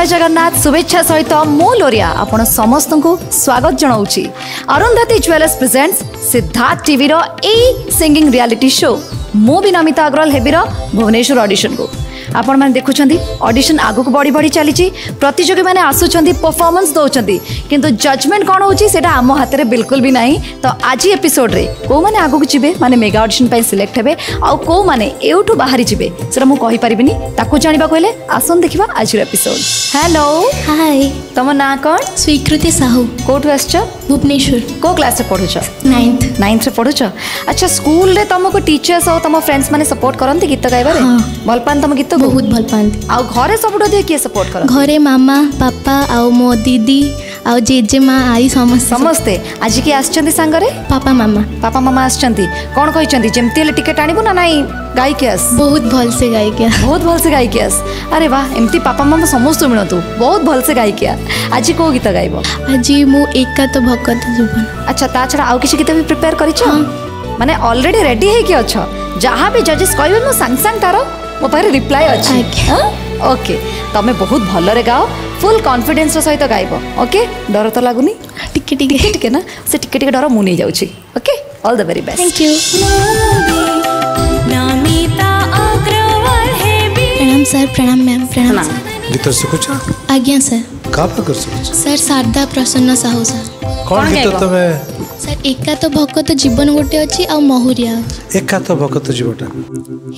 जय जगन्नाथ शुभेच्छा सहित मो लोरिया आपण समस्त को स्वागत जनाऊँगी। Arundhati jewellers presents Siddharth TV रो ए सिंगिंग रियलिटी शो। मो भी नमिता अग्रवाल हेबीर भुवनेश्वर ऑडिशन को आपण मैंने देखुं। ऑडिशन आगक बढ़ी बढ़ी चली, प्रतियोगी मैंने आसुँच परफॉर्मेंस दौरान, किंतु जजमेंट कौन होटा आम हाथ में बिल्कुल भी ना। तो आज एपिसोड रे को मैंने आगक जाए माने मेगा ऑडिशन सिलेक्ट हे आउ मैंने यूँ बाहरी जाए से मुझे ताकू जानवाक हेल्ले आस देखा आज एपिसोड। हेलो हाय, तुम ना कौन? स्वीकृति साहू। कौटू आस? भुवनेश्वर। कौ क्लास पढ़ुच? नाइन्थ। नाइन्थ पढ़ुच? अच्छा, स्कूल में तुमको टीचर्स और तुम फ्रेंड्स मैंने सपोर्ट करते गीत गायबार? भल पान तुम गीत? बहुत भल पाती। आउ घरे सब किए सपोर्ट कर? घरे मामा पापा आउ मो दीदी आउ जेजे माँ आई समस्ते समस्ते। आज किए आसचंती सांगरे? पापा मामा। पापा मामा आसचंती। कौन कहिसचंती जेमती हेले टिकट आनिबो ना नाई गाई के आस? बहुत भल से गाई के आस। बहुत भल से गाई के आस। अरे वाह, एमती पापा मामा समस्त मिलतु। बहुत भल से गाई के आ। आज को गीत गाइबो? आज मु एका तो भक्त जीवन। अच्छा, ता छडा आउ किसी गीत भी प्रिपेयर करिछ? माने ऑलरेडी रेडी है कि अच्छा जहाँ भी जजेस कहबे मु सांग सांग तारो मो पारे रिप्लाई अच्छी। ओके, तुम्हें बहुत भलरे गाओ, फुल कॉन्फिडेंस सहित गाइब। ओके, डर तो लगुनी? टिके टिके टिके ना से टिके टिके डर मुने जाउची। Okay, all the very best. Thank you. Namita Agarwal है भी। प्रणाम सर। प्रणाम मैम। प्रणाम। गीत सिखुछ? आज्ञा सर। का पा कर सिखुछ? सर शारदा प्रसन्न साहू सर। कौन गीत तबे सर? एका तो भक्त जीवन गोटे अछि आ महुरिया। एका तो भक्त जीवटा।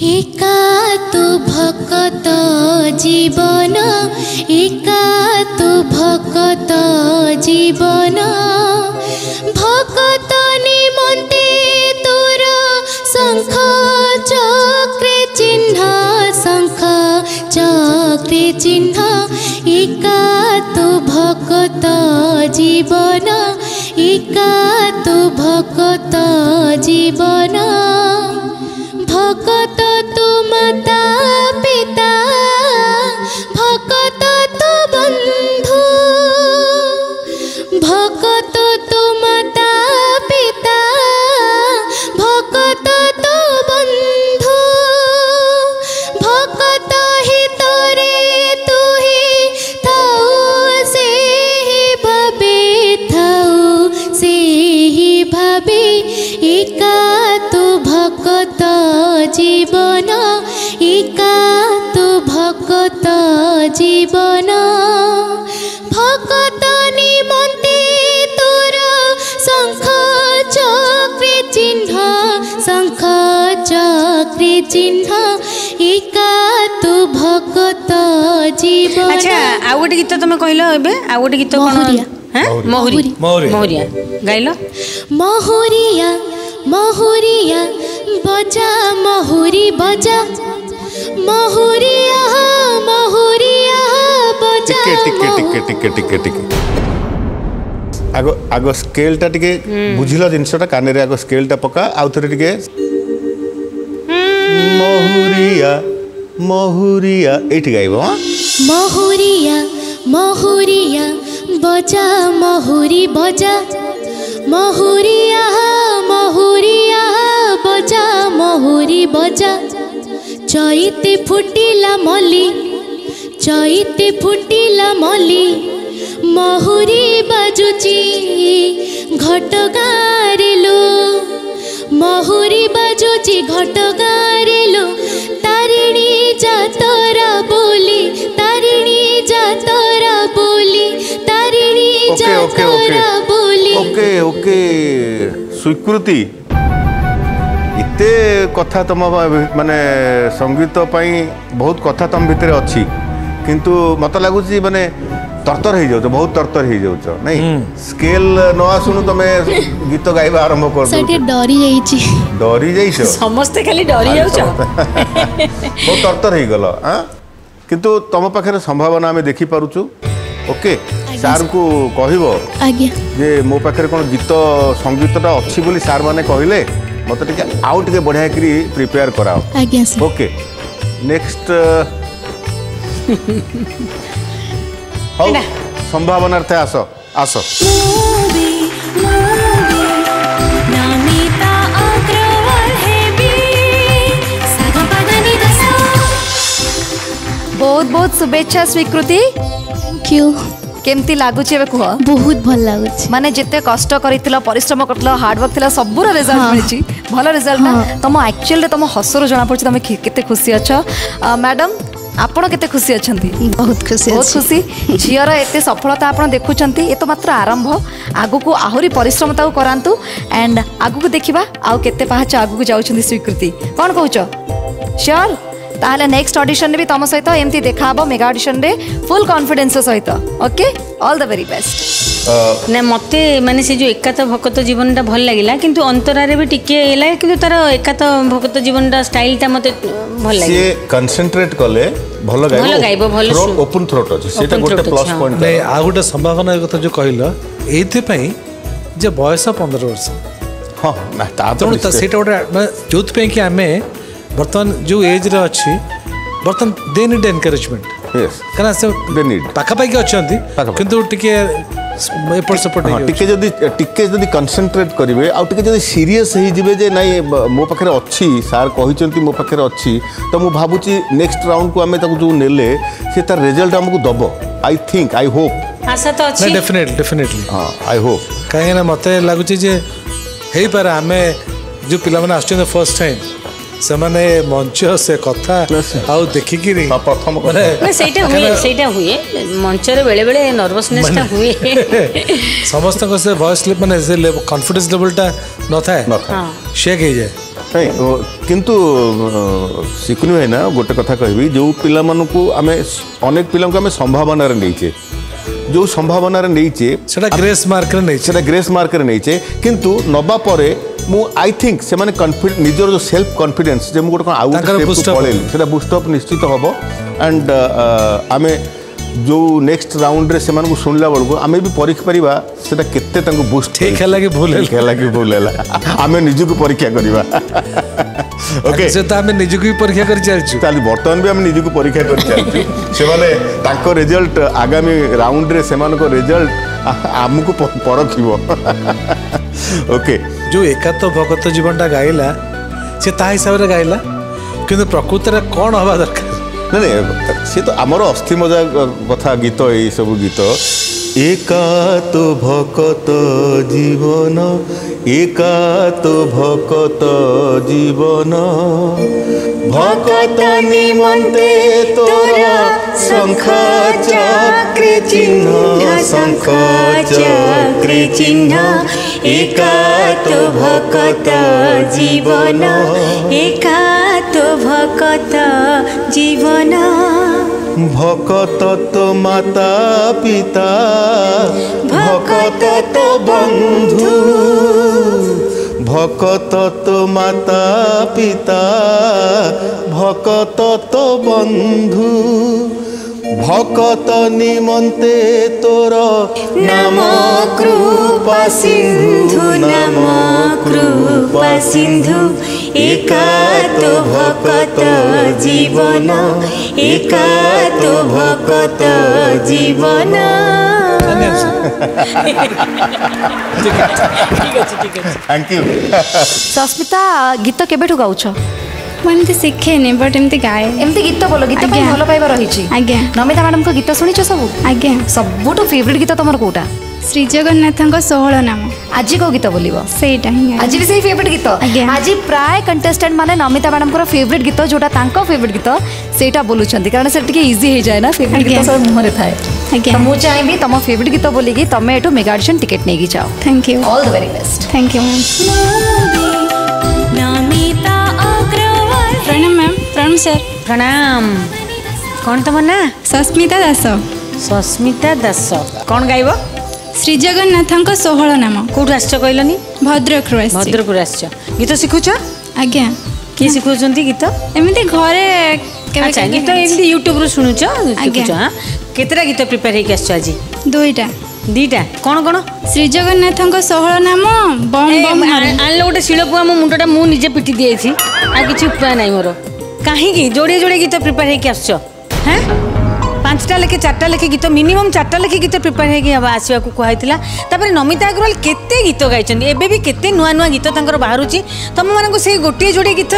एका तो भक्त जीवन, एका तो भक्त जीवन, भक्त निमन्ते तोर शंख चक्र चिन्ह, शंख चक्र चिन्ह, एका तो भक्त जीवन, एका तो भक्त जीवन, भक्त तो माता पिता, भक्त तो बंधु, भक्त तो माता पिता, भक्त तो बंधु, भक्त ही तोरे तू ही थाऊ से ही भावे, थाऊ से ही भावे, एका तो भक्त जीवन, एका तो भक्त जीवन, भक्त निमन्ते तोर शंख चक्र चिन्ह, शंख चक्र चिन्ह, एका तो भक्त जीवन। अच्छा, आउ गोटे गीत तुम कहल एबे? आउ गोटे गीत कोन? हां, महुरी। महुरिया गाइलो? महुरिया महुरिया बजा, महुरी बजा, महुरिया महुरिया बजा। टिके टिके टिके टिके टिके आगो आगो स्केल टा टिके बुझिलो जिंसटा काने रे। आगो स्केल टा पका आउ थरे टिके। महुरिया महुरिया एठ गाइबो। महुरिया महुरिया बजा, महुरी बजा, महुरिया महुरिया बजा, महुरी बजा, चैते फुटिला मली, चैते फुटिला मली, महुरी बाजुची घटगारे लो, महुरी बाजुची घटगारे लो, तारिणी जातरा बोली, तारिणी जातरा बोली, तारिणी जातरा बोली। ओके ओके, स्वीकृति इते कथा तुम माने संगीत पाई बहुत कथा तुम भितर अच्छी, किंतु मत लगुच माने तरतर हो जाऊ, बहुत तरतर हो जाऊ नहीं? स्केल न आसुनु तुम गीत गाइबा आरंभ कर दो। सेटे डरी जाईची। डरी जाईछो? समस्त खाली डरी जाऊछो। बहुत तरतर हो गलो। हां, किंतु तुम पाखरे संभावना हमें देखि पारुछु। ओके, सार को कहबो जे मो पाखरे कोन गीत संगीतटा अछि बोली सार माने कहिले मत आउट के बढ़िया करी प्रिपेयर कराओ। ओके, नेक्स्ट संभावना अर्थ आसो आसो। बहुत बहुत शुभेच्छा स्वीकृति। you. केमती लागुच कह बहुत भल लगुच माने जिते कष्ट कर परिश्रम कर हार्डवर्क थी सबूर रिजल्ट मिली भल रिजल्ट ना तुम एक्चुअली तुम हसर जना पड़ी तुम के खुशी अच्छ मैडम आपड़ के खुशी अच्छा बहुत खुशी झीर एत सफलता आप देखुं ये तो मात्र आरंभ आगक आहरी परिश्रमता करातु एंड आगक देखा आते पाच आगक जाऊँ स्वीकृति कौन कह श्योर ताहले नेक्स्ट ऑडिशन भी तुम सहित एमती देखा हम मेगा ऑडिशन रे फुल कॉन्फिडेंस सहित okay all the very best ना मत माने से जो एकात भक्त जीवन भल लगे कि अंतरारे भी टिके कि तार एकात भक्त जीवन स्टाइलटा मत भल लगे कंसंट्रेट कले भल गाइबो भल ओपन थ्रोट अछि सेटा गोटे प्लस पॉइंट नै आ गोटे संभावना कथा जो कहलो एथि पई जे बयस 15 वर्ष हां ना ता तो सेटा गोटे जोत पे कि आमे बर्तमान जो एज रे अच्छी बर्तमान दे नीड एनकरेजमेंट कहना से दे नीड पाखापाखि अच्छे किंतु टिके एपट सेपट टिके जदि कंसंट्रेट करेंगे आदि सीरीयस होते नाई मो पाखे अच्छी सार कहते मो पाखे अच्छी तो मुझे भावुची नेक्स्ट राउंड को आम जो ने तार रिजल्ट आमको दब आई थिंक आई होप आशा तो अच्छी डेफिनेटली डेफिनेटली हाँ आई होप कहीं मत लगुच आम जो पिला फर्स्ट टाइम समाने मंच से कथा आउ देखिकी रे प्रथम मैं सेटा हुए मंच रे बेले बेले नर्वसनेस ता हुए समस्त को से वॉइस लेवल माने से कॉन्फिडेंस लेवल ता न था हां शेक हो जाए नहीं किंतु सिकनु है ना गोटे कथा कहबी जो पिला मन को हमें अनेक पिला को हमें संभावना रे नैचे जो संभावना रे नैचे सेटा ग्रेस मार्क रे नैचे किंतु नबा परे मु आई थिंक से माने कॉन्फिडेंस निजर जो सेल्फ कॉन्फिडेंस जे मु गोट आउट बूस्ट अप निश्चित हम एंड आम जो नेक्स्ट राउंड रे से माने को सुनला बळको आम भी परीक्षा परिवा सेटा केते तांको बूस्ट ठीक हैला कि भूल हैला आम निज को परीक्षा करबा ओके से त आम निज को परीक्षा कर चलछु ताली बर्तमान भी आम निज को परीक्षा कर चलछु से माने तांको रिजल्ट आगामी राउंड रे से मान को रिजल्ट आमको परखिवो ओके जो एकात्म भगत जीवनटा गाइला से ता हिसाब से गाइला किंतु प्रकृति कौन हवा दरकार नहीं सी तो आमर अस्थि मजा कथा गीत ये सब गीत एकात्म भगत जीवन एकात्म भगत जीवन भगत निमन्ते तोरा शंख चक्र चिन्ह शंख चक्र चिन्ह एकात्म भक्त जीवन एकात्म भक्त जीवन भक्त तो माता पिता भक्त तो बंधु भक्त तो माता पिता भक्त तो बंधु भक्त निमन्ते तोर नाम कृपा सिंधु एकात्म भक्त जीवन एकात्म भक्त जीवन थैंक यू सस्मिता गीत केबेठु गाउछ माने शिखेनि बट एमती गाए एमती गीत बोलो गीत भल पाइबा रही आज्ञा नमिता मैडम को गीत शुणी सब आज्ञा सबुठ फेवरेट गीत तुम कौटा श्री जगन्नाथ षोहल नाम आज कौ गीत बोल से आज भी सही फेवरेट गीत आज प्राय कंटेस्टेंट माने नमिता मैडम को फेवरेट गीत जोटा फेवरेट गीत सेटा बोलुछंती कारण से टिके इजी हो जाए ना फेवरेट गीत सब मुहरे थाए तो मुझे चाहिए तुम फेवरेट गीत बोलिकी तुम ये मेगा ऑडिशन टिकेट नहीं जाओ thank you all the very best thank you ma'am प्रणाम मैम प्रणाम सर प्रणाम कौन तुम ना सस्मिता दास कौन गाइब श्री जगन्नाथ षोहल नाम कौटू आस कहलनी भद्रकू आस गीत शिखुच आज्ञा किए शिखुं गीत एमती घरे गीत एमती यूट्यूब शुणुच हाँ केतेटा गीत प्रिपेयर होकर आस आज दुईटा दीटा कौन कौन श्री जगन्नाथ षोहल नाम बम आन गोटे शिलपुआ मो मुंडा मुझे पिटी दिए आ कि उपाय ना मोर कहीं जोड़े जोड़े गीत प्रिपेयर होकर आस पांचटा लेखे चार्टा लेखे गीत मिनिमम चार्टा लेखे गीत प्रिपेयर हो आसवा कहला नमिता अग्रवाल केते गीत गायचंदी एबे भी केते नुआ नुआ गीत बाहर तुम मानक से गोटे जोड़े गीत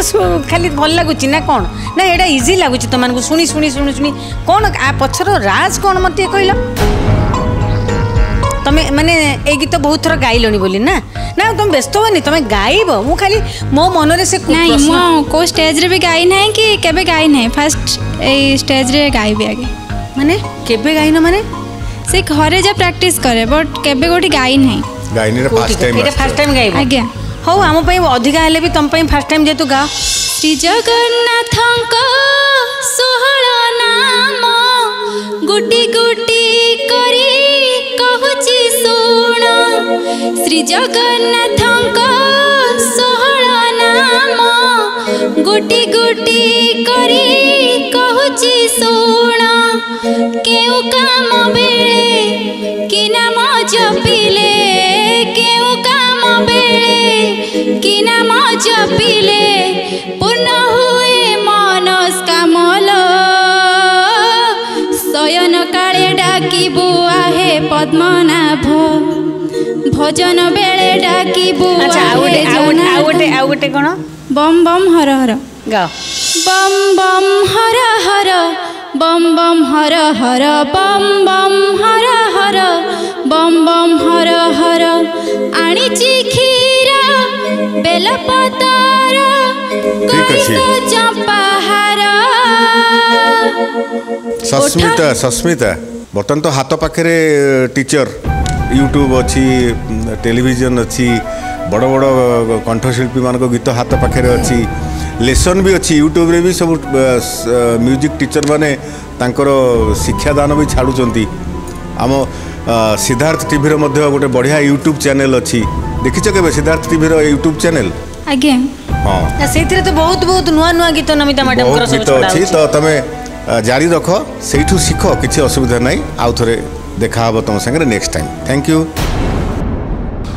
खाली भल लगुच ना कौन ना एटा इजी लगुच तुम मानक शुणी शुणी शुणी शुणी कौन आ पछर राज कौन मत कहल तुम माने ए गीत बहुत थर गाइल बोली ना ना तुम व्यस्त होनी तुम गाइब मु खाली मो मन से नहीं मो को स्टेज रे भी गाई ना कि केबे गाई ना फर्स्ट ए स्टेज रे गाइबे आगे माने केबे गाई ना माने से घरे जा प्रैक्टिस करे बट केबे गोटी गाई ना गाई ने फर्स्ट टाइम गाइब आगे हो हम पई अधिका हेले भी तुम पई फर्स्ट टाइम जे तू गा श्री जगन्नाथंक सोहळ नाम गुटी गुटी करी कहूची सोना श्री जगन्नाथंक सोहळ नाम गुटी गुटी करी कहूची सोना केउ काम बेले कि नाम जपिले केउ काम बेले कि नाम जपिले पूर्ण हुए मनस्कामल शयन काले डाकिबो आहे पद्मनाभ भजन बेले डाकिबो आउटे कोन बम बम हर हर बम बम हर हर बम बम हर हर आणिची खीरा बेलपतार चंपा हार सस्मिता बर्तन तो हाथ पाखे टीचर यूट्यूब अच्छी टेलीविजन अच्छी बड़ बड़ कंठशिल्पी मान गीत हाथ पाखे अच्छी लेसन भी अच्छी यूट्यूब रे भी सब म्यूजिक टीचर माने शिक्षादान भी छाड़ुंट आम सिद्धार्थ टीवी गोटे बढ़िया यूट्यूब चैनल अच्छी देखीच के सिद्धार्थ टीवी यूट्यूब चैनल आगे हाँ से तो बहुत बहुत नुआ नुआ गीत नमिता मैडम गीत अच्छी तो तुम जारी रख से शिख किसी असुविधा ना आउ थे देखा हे तुम Sagar next time thank you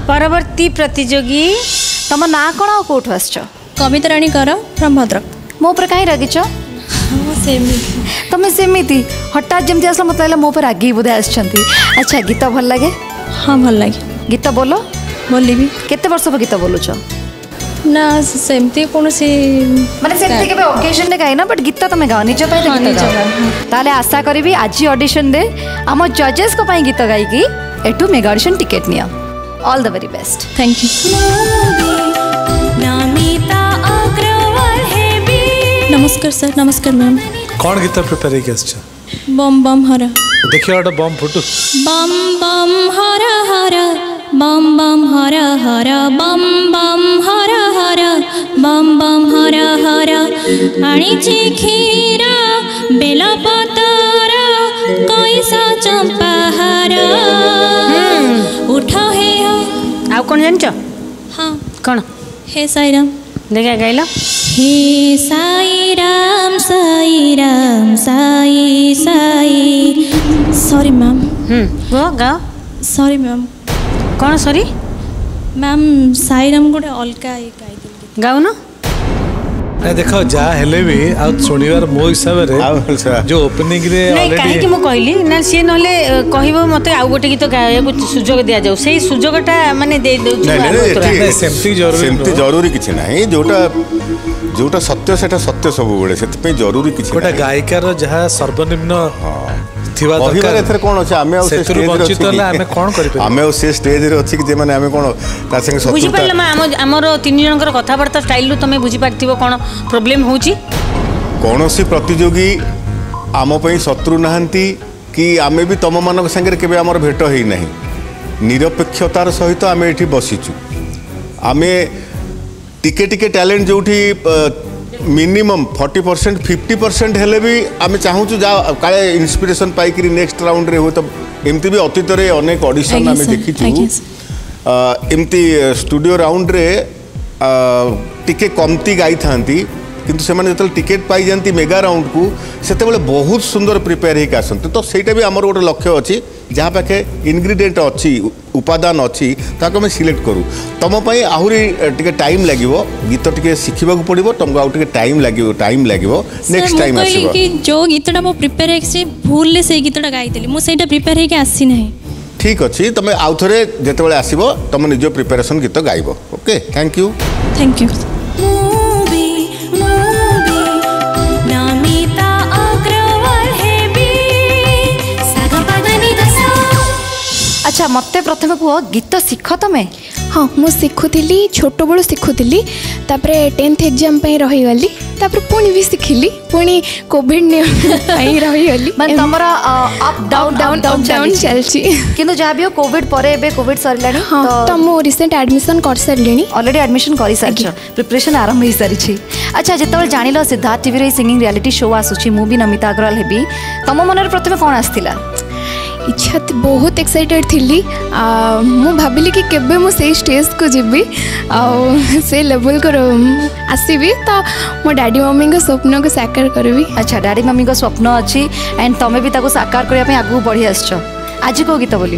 परवर्ती प्रतियोगी तुम ना कौन कौट आस कविता राणी कर फ्रॉम भद्रक मो पर कहीं रागिच तुम्हें सेमिति हठात जमी आस मत लगे मो पर रागी बोधे अच्छा गीत भल लगे हाँ भल लगे गीत बोलो बोल भी केते वर्ष गीत बोलुच ना सेमती कौन सी माने सेमती केबे ओकेजन रे गाय ना बट गीत तमे गाओ निज पय गीत ताले आशा करबी आज ऑडिशन दे हम जजेस को पय गीत गाई की एटू मेगा ऑडिशन टिकट निया all the very best thank you Namita Agarwal है बी नमस्कार सर नमस्कार मैम कौन गीत प्रिपेयर किया छ बम बम हरा देखियो अड बम फुटू बम बम हरा हरा बम बम हर हर आणिची खीरा बेलपतर कैसा चंपाहार उठ हे आउ कौन जान छ हां कौन हे साई राम देखा गाइला हे साई राम साई साई सॉरी मैम गो गा सॉरी मैम कौन सॉरी मैम साई राम गोटे अलका गाई गाउन ना देखो जा हेले भी आ सुनिवार मो हिसाब रे जो ओपनिंग रे ऑलरेडी नहीं कि मो कहली ना से नले कहिबो मते आ गोटे गीत गाए सुजोग दिया जाऊ सेही सुजोगटा माने दे दउ नहीं सेमती जरूरी किछ नाही जोटा जोटा सत्य सेटा सत्य सब बळे सेत पे जरूरी किछ गोटा गायिका रो जहा सर्वनिम्न थिवा दरकार एथरे कोन अछि आमे आ स्टेज रे बंचित ले आमे कोन करि परे आमे से स्टेज रे अछि कि जे माने आमे कोन ता संगे सब बुझि पले हम हमर तीन जन कर कथा वार्ता स्टाइल तमे बुझि पाथिबो कोन प्रॉब्लम होउची कोनोसी प्रतियोगी आम पई शत्रु नहंती कि आमे भी तम मानक संगे केबे हमर भेट होई नाही निरपेक्षतार सहित आमे एठी बसिचु आमे टिके टिके टैलेंट जोठी मिनिमम 40% 50% हेले भी आम चाहूँ जा काले इंस्पिरेशन पाई नेक्स्ट राउंड रे हो तो एमती भी अतीत अनेक ऑडिशन आम देखी एमती स्टूडियो राउंड रे टिके कमती गाई था किंतु सेमाने जतल टिकेट पाई जानती मेगा राउंड को सेते बेले बहुत सुंदर प्रिपेयर होकर आसते। तो सेटा भी आमर गोटे लक्ष्य अच्छी जहाँ पाखे इनग्रीडियंट अच्छी उपादान अच्छी ताको मैं सिलेक्ट करूँ। तुमपाई आहरी टे टाइम लगे गीत टे शिखा पड़ो तुमको आउ टाइम लगे नेक्स्ट टाइम जो गीतटा मो प्रिपेयर से भूल से गीतटा गाइली मुझे प्रिपेयर होकर आसी ना। ठीक अच्छे तुम आउ थे जिते आसब तुम निज प्रिपेरेसन गीत गाइब। Okay thank you. Thank you. Namita Agarwal है बी अच्छा मत प्रथम कह गीत शिख तुम्हें? हाँ मु शिखुली छोट बड़ू शिखुली टेन्थ एग्जाम रहीगली पुणी भी शिखिली पुणी कोविड नियम रहीगली तमरा up down down down down चलची किंतु जा भी कोविड परे एबे कोविड सरलाणी तो मु रिसेंट एडमिशन कर सरलेणी ऑलरेडी एडमिशन कर सारी प्रिपरेशन आरंभ हो सारी। अच्छा जिते जानिल सिद्धार्थ टीवी रे सिंगिंग रियलिटी शो आसुची मु भी नमिता अग्रवाल हेबी तम मनरे प्रथमे कोन आस्थिला? इच्छा बहुत एक्साइटेड थी मु भाविली कि केबे मु से स्टेज को जीवी आ से लेवल को आसवि तो मो डैडी मम्मी को स्वप्न को साकार करी। अच्छा डैडी मम्मी को स्वप्न अच्छी एंड तुम्हें भी ताको साकार करने आगू बढ़ी आस। आज को गीत बोल?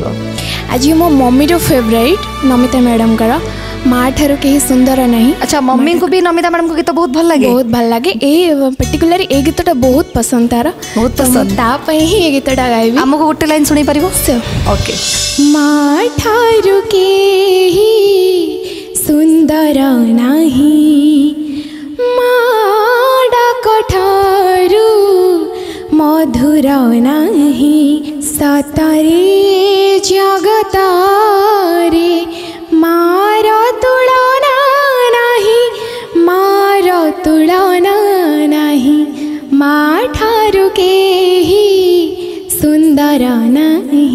आज मो मम्मी फेवरेट नमिता मैडम का माँ ठार कहीं सुंदर ना। अच्छा मम्मी को भी नमिता मैडम को गीत बहुत भल लगे? बहुत भल लगे ए पर्टिकुलर ए गीतटा बहुत पसंद तार बहुत पसंद ताप ही ये गीतटा गाइबी हमको गोटे लाइन सुनी पारिबो? ओके माँ ठार कहीं सुंदर नाही माँ डाक ठारू मधुर नाही सतरे जगतारे मार तुलना नाही मार तुलना नाही माँ ठारू केही सुंदर नाही।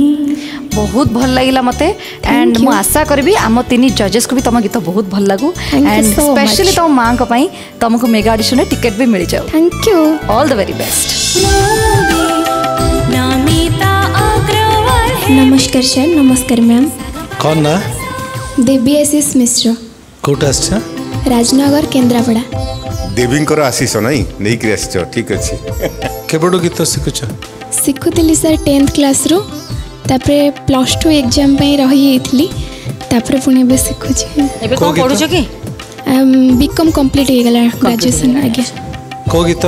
बहुत भल लगिला मते एंड मु आशा करबी आम तीन जजेस को भी तुम गीत बहुत भल लगू एंड स्पेशली तुम माँ को पाई तुमको मेगा ऑडिशन में टिकट भी मिल जाओ। Thank you all the very best. नमस्कार सर। नमस्कार मैम। कौन ना? देवी आशीष मिश्र। कोटा राजनगर केन्द्रापड़ा। देवी आशीष नाई नहीं ठीक अच्छे केवल गीत शिखुच? शिखुली सर टेन्थ क्लास रु प्लस टू एग्जाम रही पुणी शिखुच कि बीकॉम कम्प्लीट हो गला ग्रेजुएशन। आज्ञा को गीत?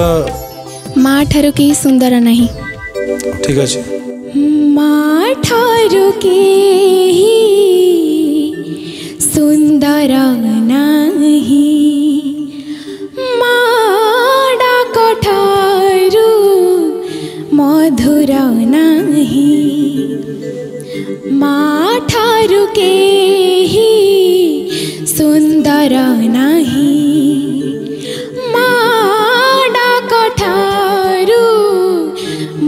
माँ ठार कहीं सुंदर नहीं। ठीक अच्छे माँ ठार कहीं सुंदर नहीं माड़ा कठारू मधुर नहीं माँ ठारू के ही सुंदर नहीं माड़ा कठारू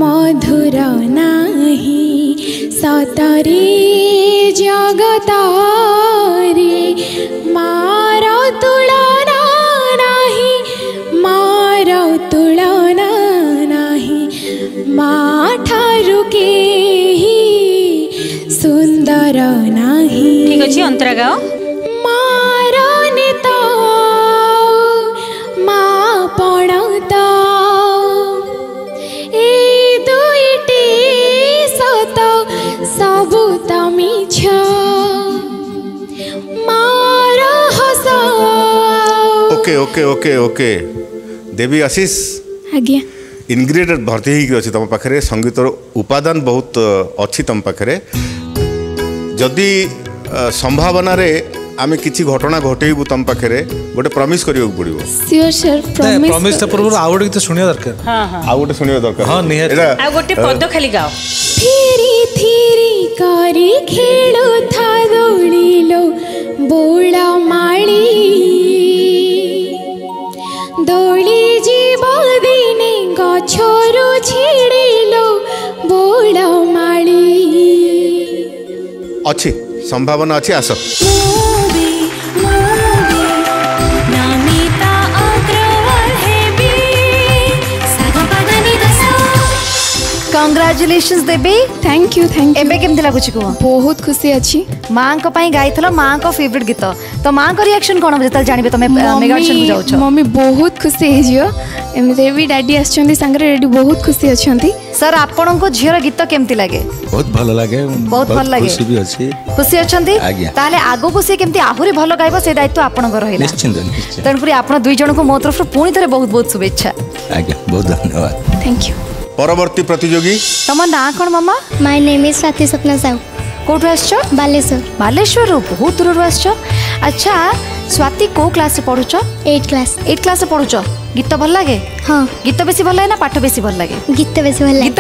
मधुर नहीं सतरे जगता मारो तुलना नाही मारो तुलना नाही माँ ठारू केही सुंदर नाही। ठीक अच्छे अंतरा गाओ। मारो नेता माँ पढ़ता ए दुईटी सत सबु तमी छ ओके ओके ओके। देवी आशीष आज्ञा इनग्रेडिएंट भर्ती होगी तुम पाखे संगीतर उपादान बहुत अच्छी तुम पाखे जदि संभावना रे आम किसी घटना घटेबू तुम पाखे गोटे प्रमिश करा पड़ो। श्योर सर प्रमिस पूर्व आउ गोटे गीत सुनिया दरकार। हां हां आउ गोटे सुनिया दरकार। हां निहात आ गोटे पद खाली गाओ। थीरी थीरी करी खेलो था दौड़ी लो बोला माली दौड़ी जीव दिने गछरू छिड़िलो बोला माली अच्छी संभावना अच्छी आस। कंग्रेचुलेशंस देबी थैंक यू एबे केम दिला कुछ को बहुत खुशी अछि मां को पई गाई थलो मां को फेवरेट गीत तो मां को रिएक्शन कोन जतल जानिबे तमे मेगा एक्शन जाउ छ मम्मी बहुत खुशी हे जियो एमे देबी डैडी आछंती संगरे डैडी बहुत खुशी अछंती सर आपन को झियर गीत केमती लागे बहुत भल लागे खुशी अछंती ताले आगो को से केमती आहुरी भल गाइबो से दायित्व आपन को रहला निश्चित तणपुरी आपन दुई जण को मो तरफ पुणी थरे बहुत बहुत शुभेच्छा आज्ञा बहुत धन्यवाद थैंक यू परवर्ती प्रतियोगी तम ना कोन मामा my name is Swati Sapna Sahu कोठ आछो बालेश्वर बहुत दूर आछो अच्छा स्वाति को क्लास पढुछो 8 क्लास पढुछो गीत भल लागे हां गीत बेसी भल लागे ना पाठ बेसी भल लागे गीत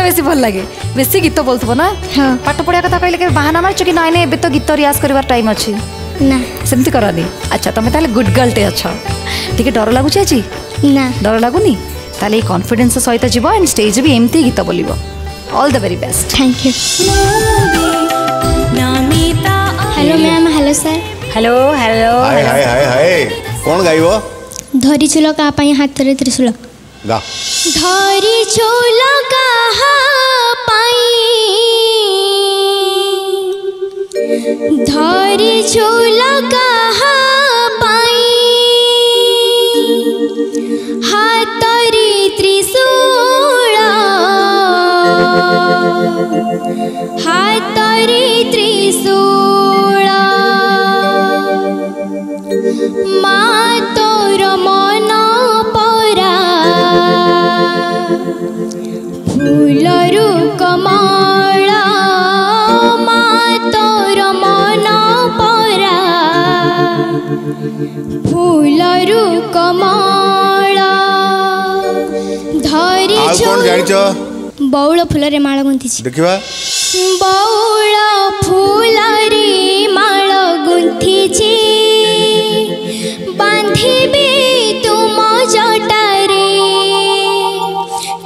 बेसी भल लागे बेसी गीत बोलथबो ना हां पाठ पढिया कथा कहले के बहाना मारछो कि नाय एबे तो गीत रियाज करबार टाइम अछि ना सेमती करनी अच्छा तमे ताले गुड गर्ल ते आछो ठीक डर लागु छै जी ना डर लागुनी ताले कॉन्फिडेंस सहित जीव एंड स्टेज भी एमती गीत बोलिबो all the very best thank you hello ma'am hello sir hello hello hi hi hi hi कौन गाइबो धरी चलो का पाई हाथ रे त्रिशूल गा धरी चलो का पाई धरी चलो का पाई हाथ रे त्रिशूल हाथ रे त्रिशूल माँ तोर मन परा फूलरू कमला माँ तोर मन परा फूलरू कमला धरी बौल फूल रे माला गुंथी देखिबा बौल फूल रे माला गुंथी बांधिबी तुम जटारे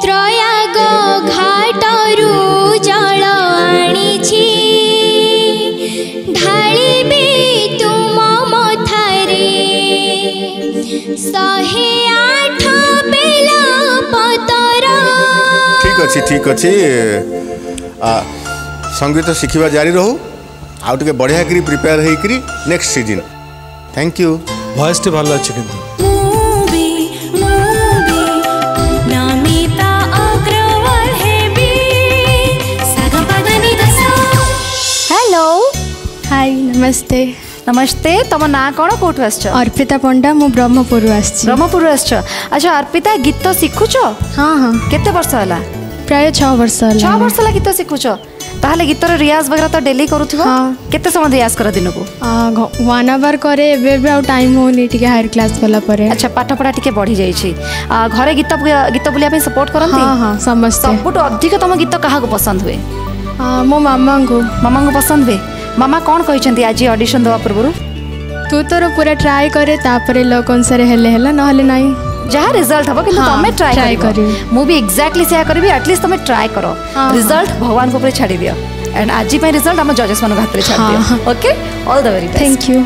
त्रयाग घाटरू जल आनिछि ढाळिबी तुम मथारे 108 बेला पतर ठीक अछि संगीत सिखिबा जारी रहू आउ टके बढ़िया करी प्रिपेयर हे करी next season thank you voice टे भल अछि किंतु मूवी नमिता अग्रवाल है बी सागपदनी दसा हेलो हाय नमस्ते नमस्ते तम ना कोन कोठ आछ अर्पिता पंडा मु ब्रह्मपुर आछ अच्छा अर्पिता गीत सिखु छ हां हां केते वर्ष होला प्राय 6 वर्ष होला 6 वर्ष ला गीत सिखु छ ताहले गीत रियाज वगैरह तो डेली करूथबो हां केते समय रियाज कर दिन को 1 आवर करे एबे भी टाइम होनी ठीक हायर क्लास वाला परे अच्छा पाठ पढ़ा ठीक बढ़ी जाई छी घरे गीत बोलिया पे सपोर्ट करनती हां हां समस्त सबुट अधिक तम गीत काहा को पसंद हुए मो मामा को पसंद हुए मामा कोन कहि छथि आज ऑडिशन दवा पूर्व तू तोर पूरा ट्राई करे तापरे लो कोन सरे हेले हेला न हेले नाही जहा रिजल्ट हबो किंतु तमे ट्राई करियो मु भी एग्जैक्टली सेया करबी एटलीस्ट तमे ट्राई करो रिजल्ट भगवान को ऊपर छाडी दियो एंड आज पे रिजल्ट हम जजेस मन हाथ रे छाड दियो okay all the very best thank you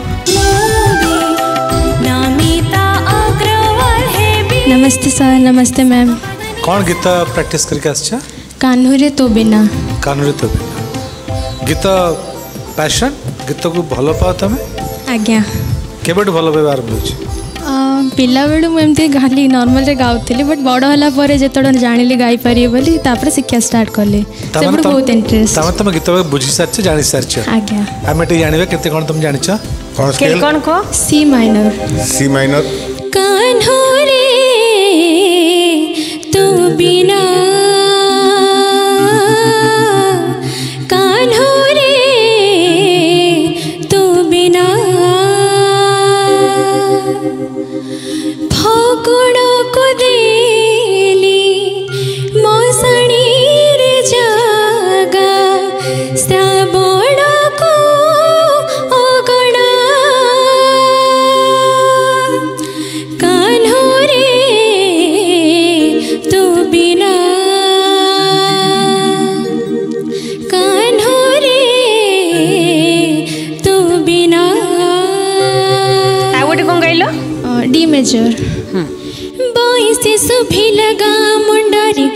Namita Agarwal है बी नमस्ते सर नमस्ते मैम कौन गीत प्रैक्टिस करके आछा कान्हुरे तो बिना गीत पैशन गीत को भलो पाओ तमे आज्ञा केबड भलो व्यवहार बुझी पिला बेलू मुझे खाली नॉर्मल रे गाउली बट बड़ होला पर जतण जानिली गाई पारी बोली तापर शिक्षा स्टार्ट करले तब बहुत इंटरेस्ट तब तुम गीत बुझी सारछ जानि सारछ आज्ञा आमेटे जानिबे केते कोन तुम जानिछ कोन स्केल कोन को सी माइनर कान्हुरे तू बिना बॉय से सुभी लगा मुंडारी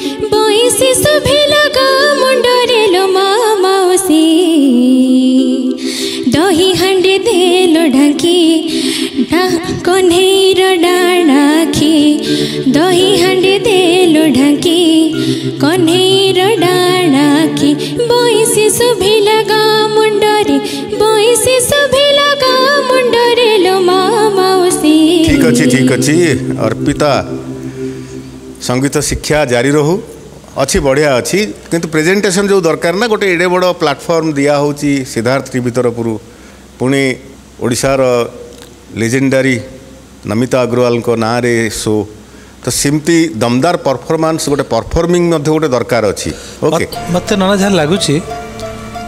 दही हांडी देल ढाकी कन्हैर डाणा खी दही हांडी देल ढाकी कन्हैर डाणा खी बैसी शुभी लगा मुंडरे बैसी शुभी लगा मुंडरे लो मामौसी। ठीक अच्छी अर्पिता संगीत शिक्षा जारी रहू अच्छी बढ़िया अच्छी किंतु प्रेजेंटेशन जो दरकार ना गोटे एडे बड़ प्लाटफर्म दिया होची सिद्धार्थ टीवी तरफ पुणी ओडिशार लेजेंडरी नमिता अग्रवाल को ना रे शो तो सिमती दमदार परफॉर्मेंस गोटे परफॉर्मिंग गोटे दरकार अच्छी ओके मत नाना जहाँ लगुच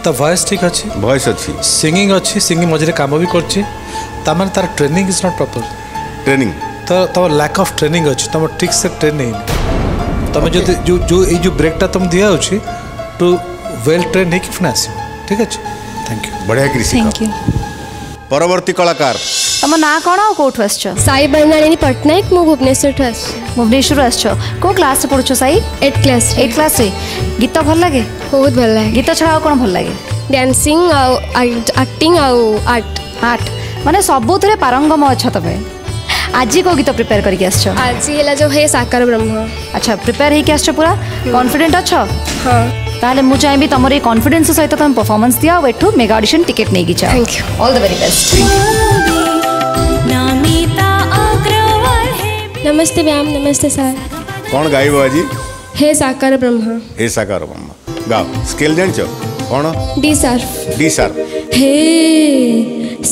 तो वॉइस ठीक अच्छे वॉइस अच्छी सिंगिंग मझे काम भी करमान तार training is not proper training तो तुम लैक ऑफ ट्रेनिंग अच्छी तुम ठीक से ट्रेनिंग तुम जो जो ये ब्रेकटा तुम दिया टू वेल ट्रेन होने आस ठीक अच्छे थैंक यू बढ़िया कृषि थैंक यू परवर्ती कलाकार तुम ना कौन आठ साई बलनाणी पटनायक मु भुवनेश्वर भुवनेश्वर आो क्लास पढ़ुच साई एट क्लास गीत भल लगे बहुत भल लगे गीत छड़ा कौन भल लगे डांसिंग एक्टिंग आर्ट आर्ट माने सब थे पारंगम अच्छा तबे आज को गीत प्रिपेयर करके आज है जो हे साकार ब्रह्म अच्छा प्रिपेयर हो पूरा कॉन्फिडेंट अच्छ हाँ ताले मु चाहेबी तुमरे कॉन्फिडेंस सहित तुम परफॉर्मेंस दिया एठू मेगा ऑडिशन टिकट नहीं की जाओ thank you all the very best. Namita Agarwal नमस्ते मैम नमस्ते सर कौन गाइबो आजी हे साकार ब्रह्मा गाओ स्केल जान छो कौन डी शार्प हे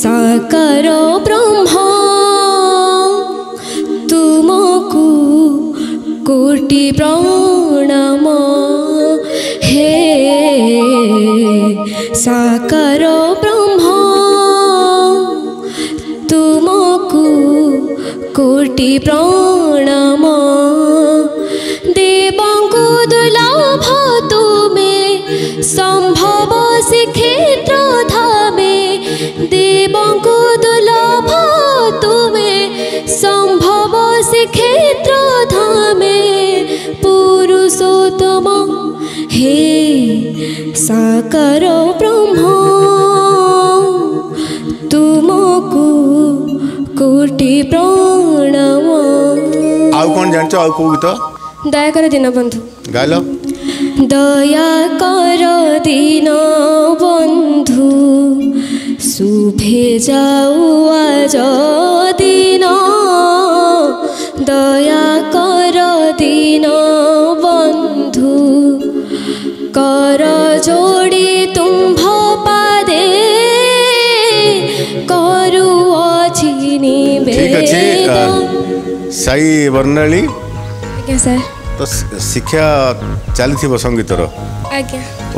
साकार ब्रह्मा तुमको कोटि प्रणाम हे साकार ब्रह्मा तुमको कोटि प्रणाम देवंको दुर्लभ तुम्हें संभव से क्षेत्र धामे देवंको दुर्लभ तुम्हें संभव से क्षेत्र धामे पुरुषोत्तम हे साकार ब्रह्मा तुमको कोटि प्रणाम। आउ कौन जानछो आउ को गीत दया कर दीन बंधु गालो दया कर दीन बंधु शुभे जाऊ आज दिन दया कर दीन बंधु कर जोड़ी तुम पादे करू साई बर्णाली तो शिक्षा चली संगीतर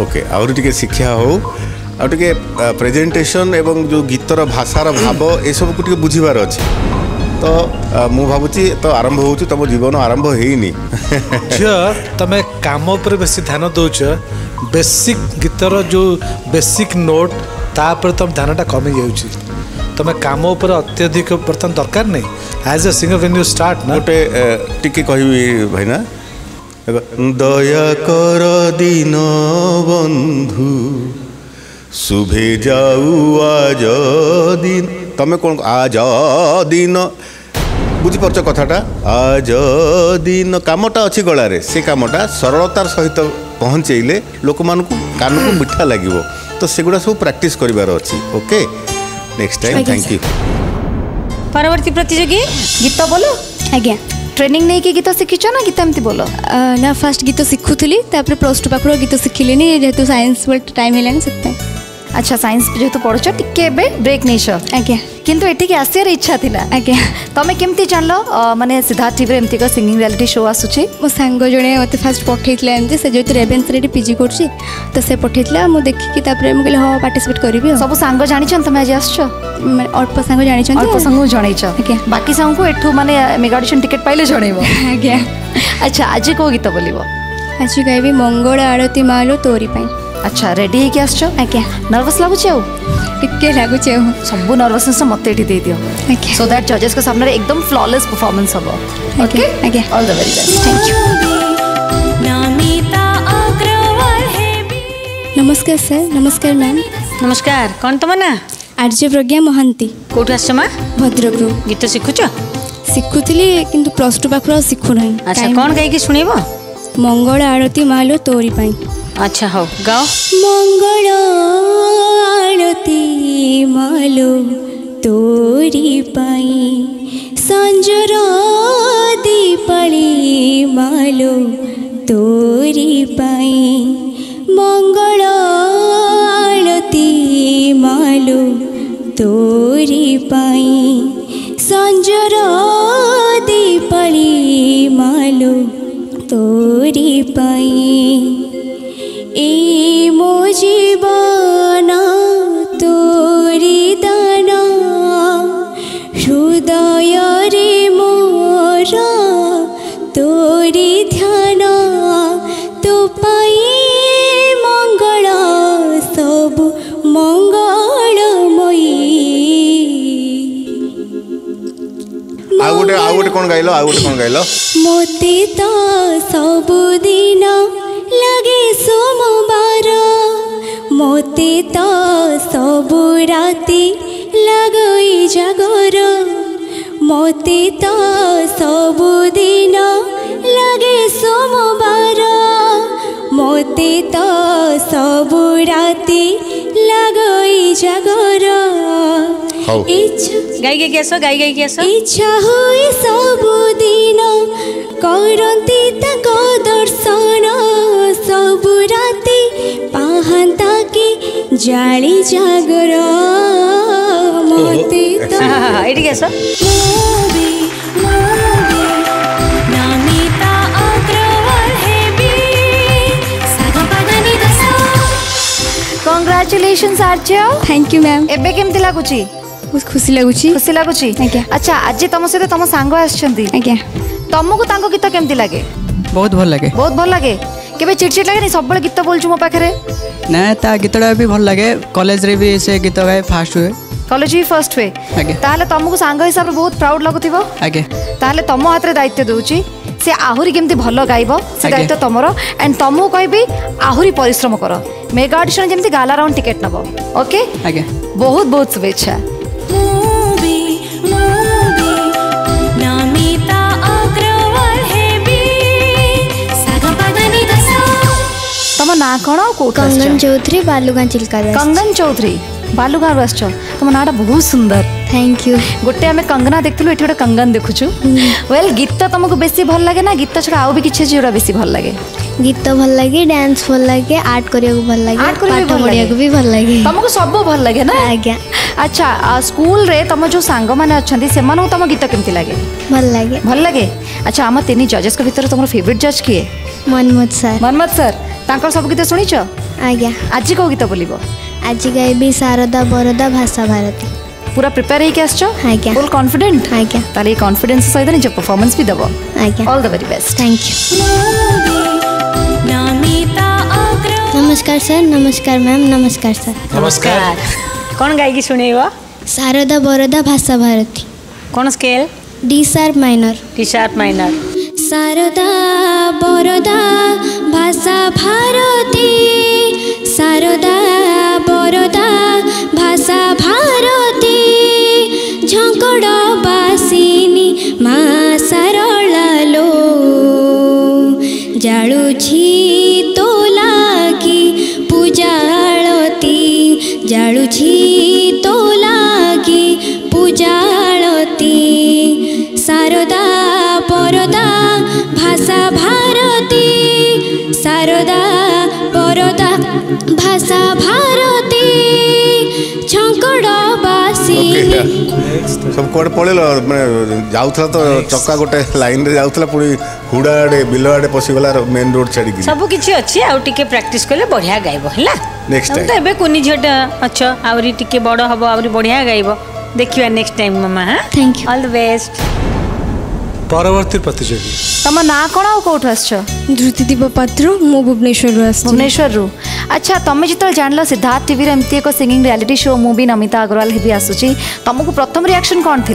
ओके आगे शिक्षा हो आगे प्रेजेंटेशन एवं जो गीतर भाषार भाव ये सब कुछ बुझार अच्छे तो मु भावुची तो आरंभ होउची तम जीवन आरंभ हेनी जो तमे काम पर बेसी ध्यान दोछ बेसिक गीतर जो बेसिक नोट ता पर तम ध्यानटा कमी जाउची तमे काम पर अत्यधिक प्रथम दरकार नै as a singer when you start ना गोटे टिकी कहिबी भाई ना दया कर दीन बंधु शुभे जाऊ आज दिन तमे कोन आज दिन बुझिपारछ कथाटा आज दिन कामटा अच्छी गलारे से कामटा सरलतार सहित पहुँचेले लोक मानू कान को मिठा लगे तो सेगुड़ा सब प्राक्टिस करिवार अछि okay next time thank you. परवर्ती प्रतियोगी गीत बोलो आज्ञा ट्रेनिंग नहीं कि गीत शिखीच ना गीत एमती बोलो ना फास्ट गीत शिखुली प्लस टू पाखर गीत शिखिली जेहेतु साइंस टाइम है अच्छा साइंस जेहतु पढ़ु टे ब्रेक नहीं आज्ञा किंतु एठिक आसार इच्छा थी आज्ञा तुम्हें केमती जान माने सिद्धार्थ टीवी एमती सिंगिंग रियलिटी शो आसूची मो सांग जड़े मत फास्ट पठेला एमती से जो रेभेन्सरे पिजी कर तो से पठेला मुझे देखिकी मुझे हाँ पार्टिसिपेट करी सब सांग जानी तुम आज आस अल्प सांग जानी अल्प सांग जनईच आज्ञा बाकी सांग को एठू माने मेगा ऑडिशन टिकेट पाइले जनइब आज्ञा अच्छा आज कौ गीत बोल आज गायबी मंगल आरती मालो तोरी अच्छा रेडी होके आज्ञा नर्वस लगुच लगुच सब नर्वसनेस मत दे दियो सो दैट जजेस के सामने एकदम फ्लॉलेस परफॉर्मेंस हम ओके आज्ञा all the very best thank you. Namita Agarwal नमस्कार सर नमस्कार मैम नमस्कार कौन तुम ना आर्य प्रज्ञा महांती कौट आस भद्रक गीत शिखुच शिखुली कि प्लस टू पाखु शिखुना अच्छा कौन गायक शुण मंगल आरती मालो तोरी पाई अच्छा हौ गाओ मंगल आरती मालो तोरी पाई संजर दीपाली मालो तोरी पाई मंगल आरती मालो तोरी पाई संजर दीपाली मालो तोरी पाई ए मो जीवना तोरी दाना हृदय रे मोरा तोरी ध्यान तो पाई मंगल सब मंगलमयी आउ गोटे कोन गाइलो मोते तो सब दिन लगे सोमवार मोते तो सब राती लगई जागर मोते तो सब दिन लगे सोमवार मोते तो सब राती लगई जागर इच्छा हुई सबु दिन करती तक दर्शन सबु राती पाहंता के जाली जागर मोते तो Namita Agarwal congratulations Arya thank you ma'am एबे केमती लागुची खुशी लगुची अच्छा आज तुम सहित तुम सांग आछंती तुमको तांको गीत केमती लगे बहुत भल लगे केबे चिड़चिड़ लगे सब बल गीत बोलछु मो पाखरे ना ता गीतडा भी भल लगे कॉलेज रे भी से गीत गाय फास्ट हुए कॉलेज ही फर्स्ट हुए ताले तुमको सांग हिसाब रे बहुत प्राउड लागुथिबो आगे ताले तुम हाथ रे दायित्व दोउची से आहुरी केमती भल गाइबो से दायित्व तुमरो एंड तुमको कहबी आहुरी परिश्रम करो मेगा ऑडिशन जेमती गाला राउंड टिकट नबो ओके आगे बहुत बहुत शुभेच्छा नमिता अग्रवाल तुम ना कौन कंगन चौधरी बालुगां चिल्का कंगन चौधरी बालुगां आस तुम नाटा बहुत सुंदर थैंक यू गोटे आम कंगना देखु ये गोटे कंगन देखुचु वेल गीत तुमको बेसी भल लगे ना गीत छड़ा आउ भी किछे जोरा बेसी भल लगे गीत भल लगे डांस भल लगे आर्ट करिया को भल लगे आर्ट करिया को भी भल लगे तुमको सब भल लगे ना आज्ञा अच्छा स्कूल रे तुम जो सांग माने अछंती से मानो तुम गीत केमती लगे भल लगे अच्छा हम तीन जजेस के भीतर तुम फेवरेट जज किए मनमोहन सर तांकर सब गीत सुनिछ आज्ञा आज को गीत बोलिबो आज गायबी शारदा बरदा भाषा भारती पूरा प्रिपेयर हे के आछो आज्ञा फुल कॉन्फिडेंट आज्ञा ताले कॉन्फिडेंस सहित नि परफॉर्मेंस भी दबो आज्ञा all the very best thank you Namita Agarwal नमस्कार सर नमस्कार मैम नमस्कार सर नमस्कार कौन गायकी सुनेबो शारदा बरदा भाषा भारती कौन scale D sharp minor Sharda बरदा भाषा भारती शारदा बरदा भाषा भारती झंकडा बासिनी मा सरला लो जाळुची तोला की पूजा आळती जाळुची तोला की पूजा आळती शारदा बरदा भाषा भारती शारदा बरदा भाषा भारती छंकडा बासिनी सब कोड पळेलो माने जाउथला तो चक्का गोटे लाइन रे जाउथला पुणी हुडा आडे बिलो आडे पसिगला मेन रोड छाडी की सब किछि अछि आउ टिके प्रैक्टिस करले बढ़िया गाइबो हला नेक्स्ट टाइम तो एबे कोनी झटा अच्छा आवरी टिके बडो हबो आवरी बढ़िया गाइबो देखिवा नेक्स्ट टाइम मामा हां thank you all the best परवर्ती प्रतियोगी तुम ना कौन कौट आस धृति दीप पात्र मु भुवनेश्वर अच्छा तुम्हें जिते जान सिद्धार्थ टीवी एमती एक सिंगिंग रियलिटी शो मु भी नमिता अग्रवाल भी आसूसी तुमको प्रथम रिएक्शन कौन थी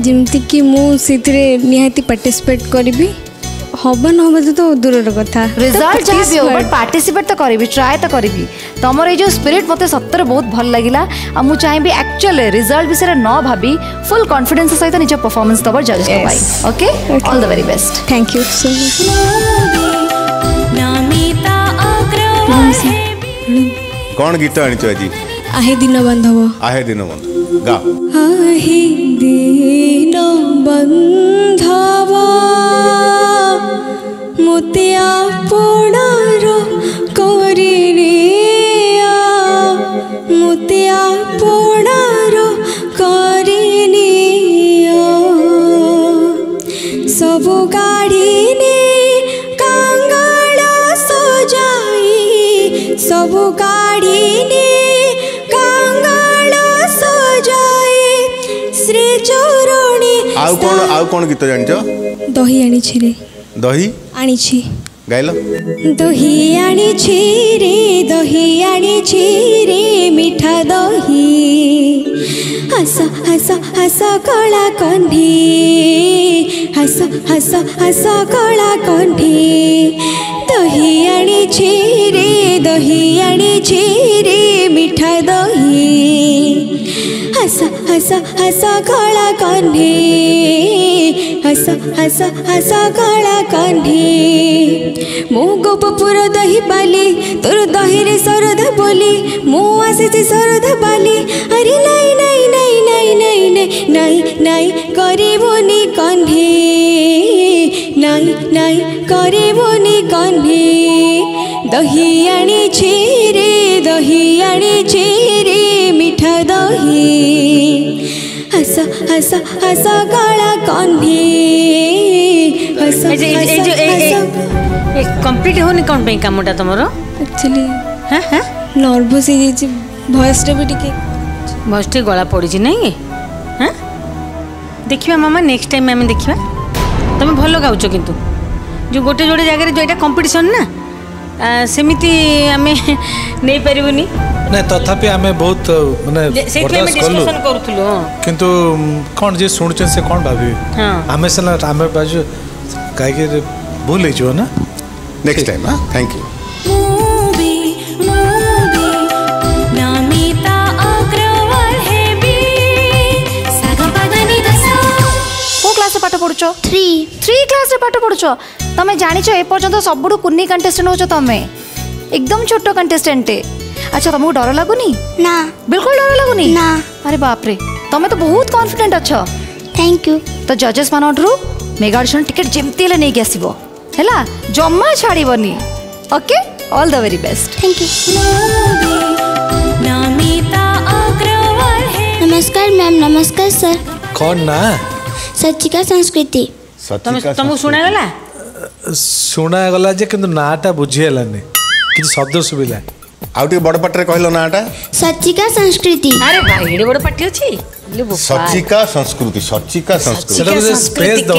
जमती कि मुझे निहाती पार्टिसिपेट करी हब न हब तो दूर कथा रिजल्ट जहाँ हो बट पार्टिसिपेट तो करी ट्राए तो करी तुम ये स्पिरिट मत सतर बहुत भल लगे आ मुझे चाहिए एक्चुअल रिजल्ट विषय न भाभी फुल कॉन्फिडेंस सहित निज परफॉर्मेंस दब जज okay all the very best thank you so much. कौन गीत आनी चाहिए आहे दिन बांधव आहे दिन बांधव गा आहे दिन बांधव मोते आपणार करिनिया मोते आपणार करिनिया सब गाड़ी ने कांगड़ सजाई सब आउ कौन गीत जान दही आनी रे दही आनी गाइल दही आनी रे मीठा दही हस हस हस कला कंठी हस हस हस कला कंठी दही आनी रे दही आनी रे मीठा दही हस हस हस कला कंठी हस हस हस कला कंठी मो गोपुर दही पाली तोर दही रे सरधा बोली मो आसे सरधा बाली अरे नहीं नहीं नहीं नहीं नहीं नहीं नहीं नहीं करबोनी कंठी नहीं नहीं करबोनी कंठी दही आनी रे दही आनी रे मीठा दही हस हस हस काला कंठी हस कंप्लीट होनी कौन पे कामटा तुमरो एक्चुअली हां हां नर्वस हो जे वॉइस रे भी टिके वॉइस टे गला पड़ी जे नहीं हां देखिवा मामा नेक्स्ट टाइम हम देखिवा तुम भलो गाउचो किंतु जो गोटे जोड़े जगह रे जो एटा कंपटीशन ना सेमिति हमें नहीं परबुनी ना तथापि आमे बहुत माने डिस्कशन करथुलो किंतु कोन जे सुनचन से कोन भाबी हां आमे से आमे बाजू काय के भूल जो ना नेक्स्ट टाइम हां थैंक यू। नमिता अग्रवाल हे बी सागा पदनी दसो को क्लास पाठ पढुचो 3 क्लास रे पाठ पढुचो तमे जानिचो ए पर्यंत सबडू कुन्नी कंटेस्टेंट होचो तमे एकदम छोटो कंटेस्टेंट है। अच्छा तुमको डर लगुनी ना बिल्कुल डर लगुनी ना अरे बाप रे तुम्हें तो बहुत कॉन्फिडेंट अच्छा थैंक यू तो जजेस मान मेगा ऑडिशन टिकट जमती नहीं कि आसो है जमा छाड़बनी okay all the very best thank you. नमस्कार मैम। नमस्कार सर। कौन ना सचिका संस्कृति तुमको सुना गला जे किंतु नाटा बुझिलानी किसी शब्द सुविला आउटे बड़ पटरे कहलो नाटा सचिका संस्कृति। अरे भाई एडे बड़ पट्टी अछि सचिका संस्कृति सचिका संस्कृति स्पेस दो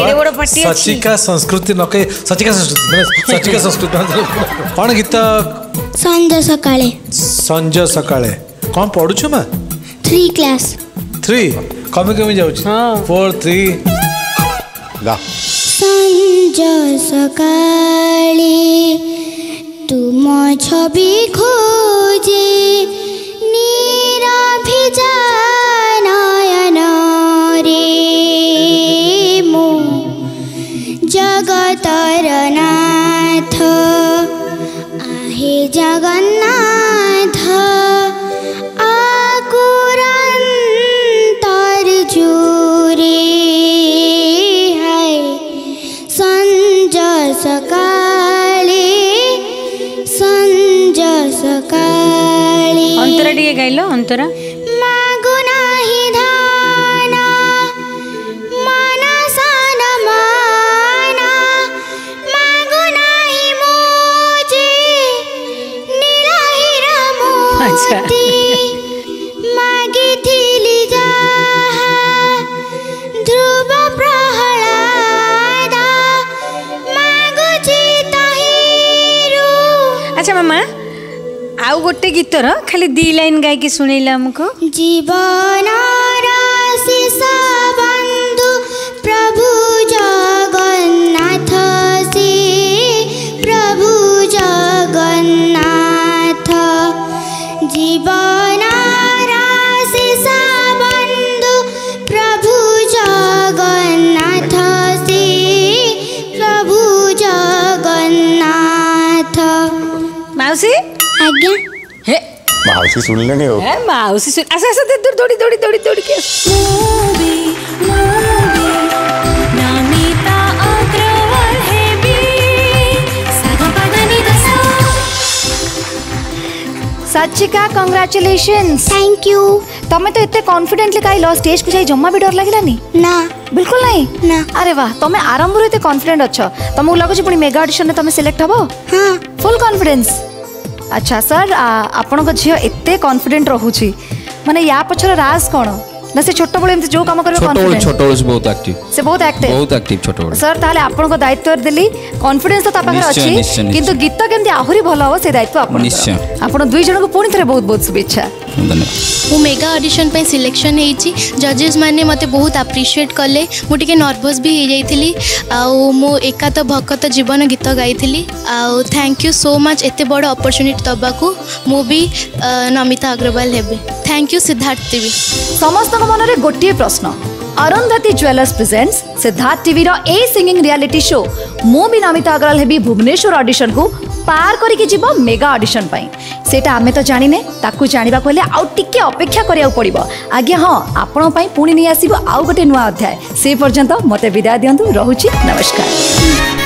सचिका संस्कृति न के सचिका संस्कृति कोन गीत संजय सकाळे कोन पढु छ मा 3 क्लास 3 कमे जाउ छी 4 3 ला संजय सकाळे तुम छवि खोजे नीरा भिजा नयन रे मो जगतर नाथ आहे जगन्नाथ आकुरांतर जुरे है संजय सकाळे अंतरा दिए गाइलो अंतरा मागो नाही धाना मानसन माना मागो नाही मोजे नीला हिरा मोती मागे थिली जाहा ध्रुव प्रहलादा मागो चिताहिरु। अच्छा मामा आउ गोटे गीतर खाली दी लाइन गाय के सुनेला हमको जीवन राशि बंधु प्रभु जगन्नाथ से माउसी सुन लेंगे वो। माउसी सुन ऐसा ऐसा दे दूर दौड़ी दौड़ी दौड़ी दौड़ी के सचिका कांग्रेचुलेशंस। Thank you. तुम्हें तो इतने कॉन्फिडेंटली कई लो स्टेज को जाई जम्मा भी डर लागिलानी ना? बिल्कुल नहीं ना। अरे वाह, तुम्हें आरंभ रु इतने कॉन्फिडेंट अच्छा। तुमको लगछ पुनी मेगा ऑडिशन ने तुम्हें सिलेक्ट हबो? हां, फुल कॉन्फिडेंस। अच्छा सर, आपण को झियो इतने कॉन्फिडेंट रहूची माने या पछर राज कोन ना? से छोटो बळे जो काम करबे कॉन्फिडेंट। छोटो बहुत एक्टिव से, बहुत एक्टिव छोटो सर। ताले आपण को दायित्व देली कॉन्फिडेंस तो तापर अछि, किंतु गीत केमती आहुरी भलो हो से दायित्व आपण। निश्चय आपण दुई जण को पुनी थरे बहुत बहुत शुभेच्छा। धन्यवाद। मु मेगा ऑडिशन पे सिलेक्शन हेची। जजेस माने मते बहुत अप्रिशिएट करले। मु टिके नर्वस भी हे जाईथिली आ मु एकात भक्त जीवन गीत गाईथिली आ थैंक यू सो मच एते बडो अपॉर्चुनिटी तबाकू। मु भी नमिता अग्रवाल हेबे। Thank you Siddharth TV. समस्त मन में गोटे प्रश्न, Arundhati jewellers presents Siddharth TV रो ए सिंगिंग रियलिटी शो मो भी नमिता अग्रवाल हेबी भुवनेश्वर ऑडिशन को पार करिके जीवो मेगा ऑडिशन पाई। सेटा आमे तो जानिने, ताकू जानिबा कहले आउ टिके अपेक्षा करिया पड़िबो। आज्ञा हां, आपण पई पुणी नै आसीबो आउ गोटे नुवा अध्याय। से पर्यंत मते विदा दियंतु। रहूची, नमस्कार।